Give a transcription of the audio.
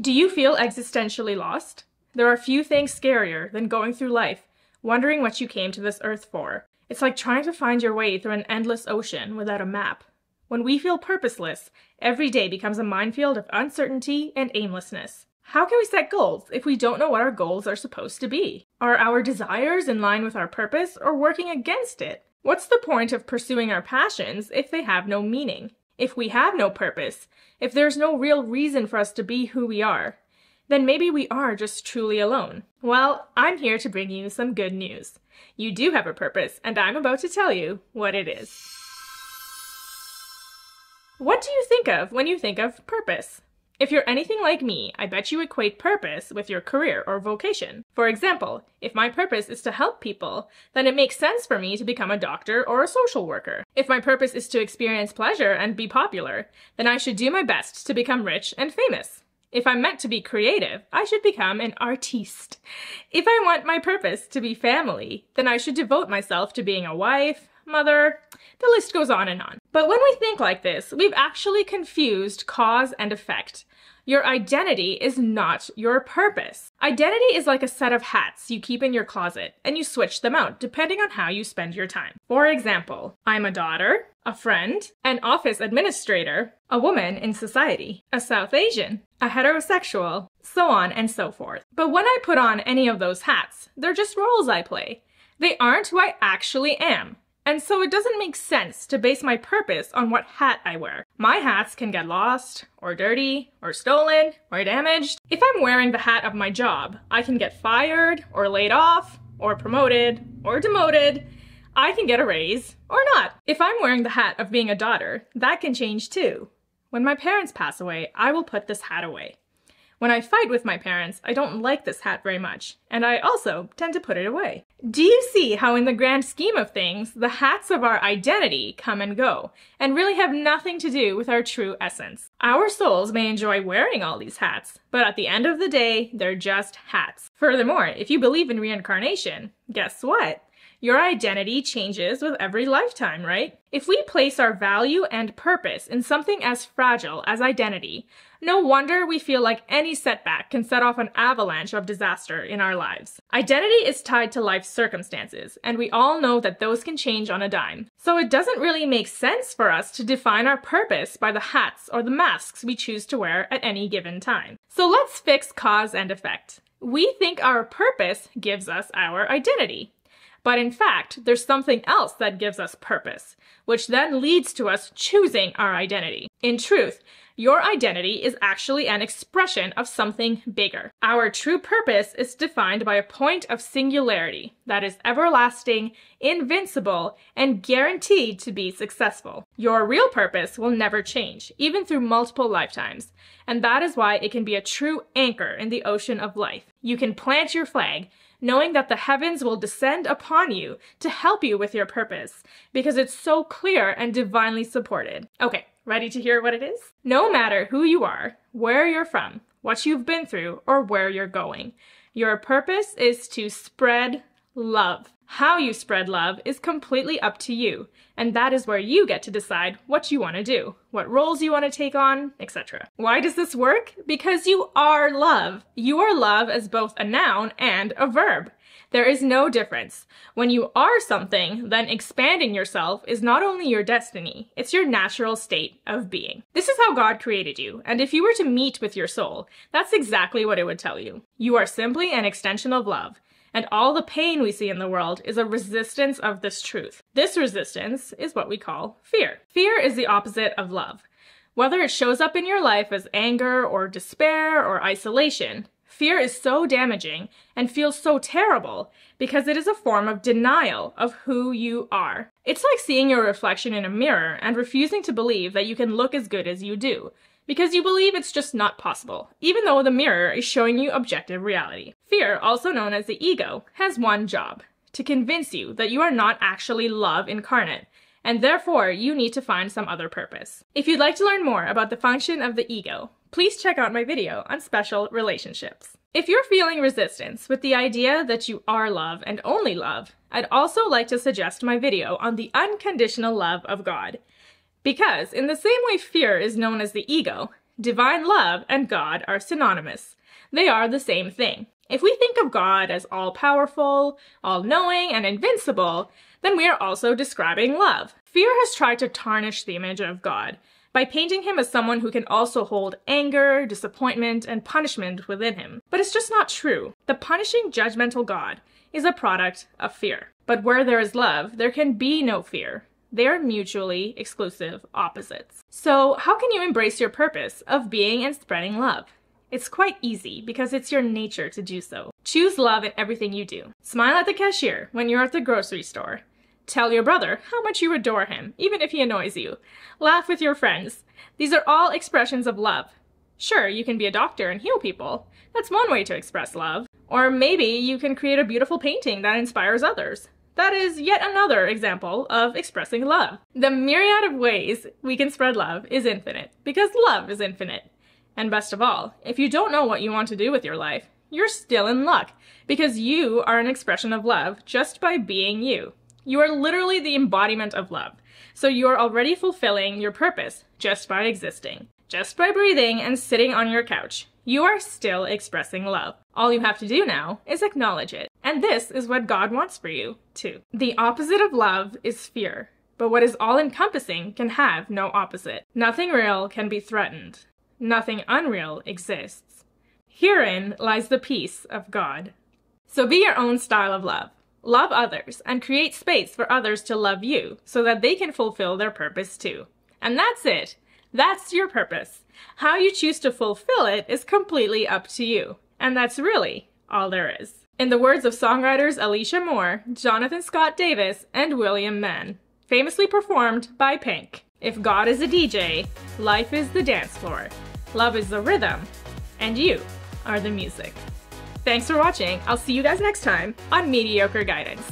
Do you feel existentially lost? There are few things scarier than going through life, wondering what you came to this earth for. It's like trying to find your way through an endless ocean without a map. When we feel purposeless, every day becomes a minefield of uncertainty and aimlessness. How can we set goals if we don't know what our goals are supposed to be? Are our desires in line with our purpose or working against it? What's the point of pursuing our passions if they have no meaning? If we have no purpose, if there's no real reason for us to be who we are, then maybe we are just truly alone. Well, I'm here to bring you some good news. You do have a purpose, and I'm about to tell you what it is. What do you think of when you think of purpose? If you're anything like me, I bet you equate purpose with your career or vocation. For example, if my purpose is to help people, then it makes sense for me to become a doctor or a social worker. If my purpose is to experience pleasure and be popular, then I should do my best to become rich and famous. If I'm meant to be creative, I should become an artiste. If I want my purpose to be family, then I should devote myself to being a wife, mother, the list goes on and on. But when we think like this, we've actually confused cause and effect. Your identity is not your purpose. Identity is like a set of hats you keep in your closet and you switch them out depending on how you spend your time. For example, I'm a daughter, a friend, an office administrator, a woman in society, a South Asian, a heterosexual, so on and so forth. But when I put on any of those hats, they're just roles I play. They aren't who I actually am. And so it doesn't make sense to base my purpose on what hat I wear. My hats can get lost, or dirty, or stolen, or damaged. If I'm wearing the hat of my job, I can get fired, or laid off, or promoted, or demoted. I can get a raise, or not. If I'm wearing the hat of being a daughter, that can change too. When my parents pass away, I will put this hat away. When I fight with my parents, I don't like this hat very much, and I also tend to put it away. Do you see how in the grand scheme of things, the hats of our identity come and go, and really have nothing to do with our true essence? Our souls may enjoy wearing all these hats, but at the end of the day, they're just hats. Furthermore, if you believe in reincarnation, guess what? Your identity changes with every lifetime, right? If we place our value and purpose in something as fragile as identity, no wonder we feel like any setback can set off an avalanche of disaster in our lives. Identity is tied to life's circumstances, and we all know that those can change on a dime. So it doesn't really make sense for us to define our purpose by the hats or the masks we choose to wear at any given time. So let's fix cause and effect. We think our purpose gives us our identity. But in fact, there's something else that gives us purpose, which then leads to us choosing our identity. In truth, your identity is actually an expression of something bigger. Our true purpose is defined by a point of singularity that is everlasting, invincible, and guaranteed to be successful. Your real purpose will never change, even through multiple lifetimes, and that is why it can be a true anchor in the ocean of life. You can plant your flag, knowing that the heavens will descend upon you to help you with your purpose, because it's so clear and divinely supported. Okay. Ready to hear what it is? No matter who you are, where you're from, what you've been through, or where you're going, your purpose is to spread love. How you spread love is completely up to you, and that is where you get to decide what you want to do, what roles you want to take on, etc. Why does this work? Because you are love. You are love as both a noun and a verb. There is no difference. When you are something, then expanding yourself is not only your destiny, it's your natural state of being. This is how God created you, and if you were to meet with your soul, that's exactly what it would tell you. You are simply an extension of love, and all the pain we see in the world is a resistance of this truth. This resistance is what we call fear. Fear is the opposite of love. Whether it shows up in your life as anger or despair or isolation, fear is so damaging and feels so terrible because it is a form of denial of who you are. It's like seeing your reflection in a mirror and refusing to believe that you can look as good as you do, because you believe it's just not possible, even though the mirror is showing you objective reality. Fear, also known as the ego, has one job: to convince you that you are not actually love incarnate, and therefore you need to find some other purpose. If you'd like to learn more about the function of the ego, please check out my video on special relationships. If you're feeling resistance with the idea that you are love and only love, I'd also like to suggest my video on the unconditional love of God. Because in the same way fear is known as the ego, Divine love and God are synonymous. They are the same thing. If we think of God as all-powerful, all-knowing, and invincible, then we are also describing love. Fear has tried to tarnish the image of God by painting him as someone who can also hold anger, disappointment, and punishment within him. But it's just not true. The punishing, judgmental God is a product of fear. But where there is love, there can be no fear. They are mutually exclusive opposites. So how can you embrace your purpose of being and spreading love? It's quite easy because it's your nature to do so. Choose love in everything you do. Smile at the cashier when you're at the grocery store. Tell your brother how much you adore him, even if he annoys you. Laugh with your friends. These are all expressions of love. Sure, you can be a doctor and heal people. That's one way to express love. Or maybe you can create a beautiful painting that inspires others. That is yet another example of expressing love. The myriad of ways we can spread love is infinite, because love is infinite. And best of all, if you don't know what you want to do with your life, you're still in luck, because you are an expression of love just by being you. You are literally the embodiment of love, so you are already fulfilling your purpose just by existing. Just by breathing and sitting on your couch, you are still expressing love. All you have to do now is acknowledge it. And this is what God wants for you, too. The opposite of love is fear, but what is all-encompassing can have no opposite. Nothing real can be threatened. Nothing unreal exists. Herein lies the peace of God. So be your own style of love. Love others and create space for others to love you so that they can fulfill their purpose, too. And that's it. That's your purpose. How you choose to fulfill it is completely up to you. And that's really all there is. In the words of songwriters Alicia Moore, Jonathan Scott Davis, and William Mann, famously performed by Pink. If God is a DJ, life is the dance floor, love is the rhythm, and you are the music. Thanks for watching. I'll see you guys next time on Mediocre Guidance.